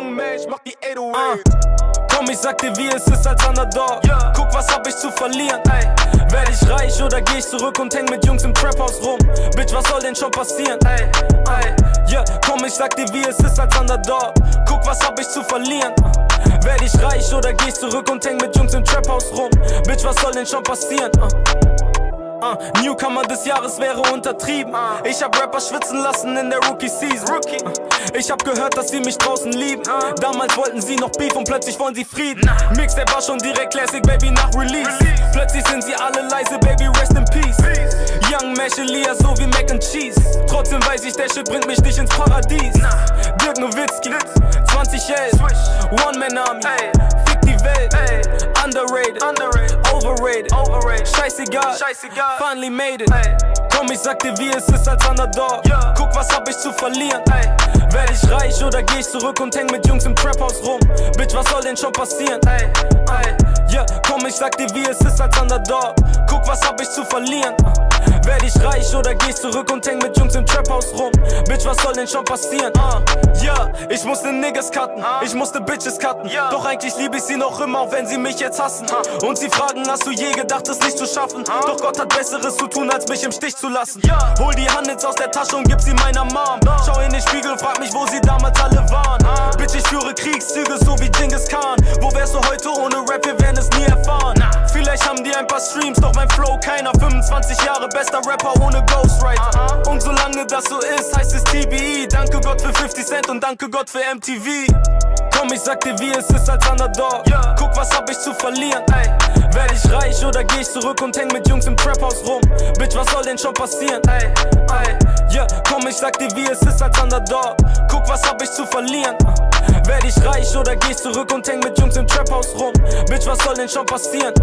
Young Mesh macht die 808. Komm, ich sag dir, wie es ist als Underdog. Yeah. Guck, was hab ich zu verlieren. Ey. Werd ich reich oder geh ich zurück und häng mit Jungs im Traphaus rum? Bitch, was soll denn schon passieren? Ey. Ey. Yeah. Komm, ich sag dir, wie es ist als Underdog. Guck, was hab ich zu verlieren. Werd ich reich oder geh ich zurück und häng mit Jungs im Traphaus rum? Bitch, was soll denn schon passieren? Newcomer des Jahres wäre untertrieben. Ich hab Rapper schwitzen lassen in der Rookie-Season. Ich hab gehört, dass sie mich draußen lieben. Damals wollten sie noch Beef und plötzlich wollen sie Frieden. Mixtape war schon direkt Classic, Baby, nach Release. Plötzlich sind sie alle leise, Baby, rest in peace. Young Mesh, Elias, so wie Mac and Cheese. Trotzdem weiß ich, der Shit bringt mich nicht ins Paradies. Dirk Nowitzki, 2011, One-Man-Army, fick die Welt. Underrated, overrated, scheißegal, finally made it. Komm, ich sag dir, wie es ist als Underdog. Guck, was hab ich zu verlieren. Werd ich reich oder geh ich zurück und häng mit Jungs im Traphaus rum? Bitch, was soll denn schon passieren? Komm, ich sag dir, wie es ist als Underdog. Guck, was hab ich zu verlieren. Werd ich reich oder geh ich zurück und häng mit Jungs im Traphaus rum? Bitch, was soll denn schon passieren? Ich musste Niggas cutten, ich musste Bitches cutten. Doch eigentlich lieb ich sie noch immer, auch wenn sie mich jetzt hassen. Und sie fragen, hast du je gedacht, es nicht zu schaffen? Doch Gott hat Besseres zu tun, als mich im Stich zu lassen. Hol die Handels aus der Tasche und gib sie meiner Mom. Schau in den Spiegel und frag mich, wo sie damals alle waren. Bitch, ich führe Kriegszüge, so wie Genghis Khan. Wo wärst du heute ohne Rap? Wir werden es nie erfahren. Vielleicht haben die ein paar Streams, doch mein Flow keiner. 25 Jahre bester Rapper ohne Ghostwriter. Und solange das so ist, heißt es TBE. Danke Gott für 50 Cent und danke Gott für MTV. Komm, ich sag dir, wie es ist als Underdog. Guck, was hab ich zu verlieren. Werd ich reich oder geh ich zurück und häng mit Jungs im Traphaus rum? Bitch, was soll denn schon passieren? Komm, ich sag dir, wie es ist als Underdog. Guck, was hab ich zu verlieren. Werd ich reich oder geh ich zurück und häng mit Jungs im Traphaus rum? Bitch, was soll denn schon passieren?